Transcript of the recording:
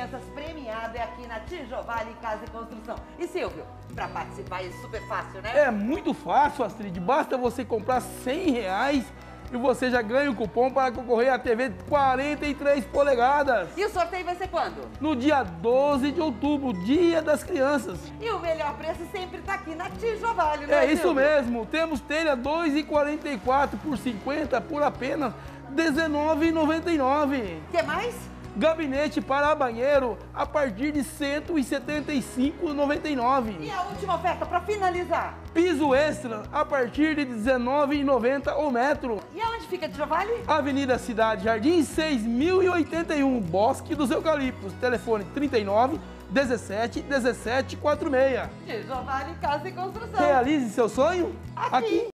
crianças premiado é aqui na Tijovale Casa e Construção. E Silvio, para participar é super fácil, né? É muito fácil, Astrid. Basta você comprar R$100 e você já ganha o cupom para concorrer à TV 43 polegadas. E o sorteio vai ser quando? No dia 12 de outubro, Dia das Crianças. E o melhor preço sempre está aqui na Tijovale, né? É isso mesmo. Temos telha 2,44 por 50 por apenas R$19,99. Quer mais? Gabinete para banheiro a partir de R$ 175,99. E a última oferta para finalizar? Piso extra a partir de R$ 19,90 o metro. E aonde fica Tijovale? Avenida Cidade Jardim 6081, Bosque dos Eucaliptos. Telefone 39 17 1746. Tijovale Casa e Construção. Realize seu sonho aqui.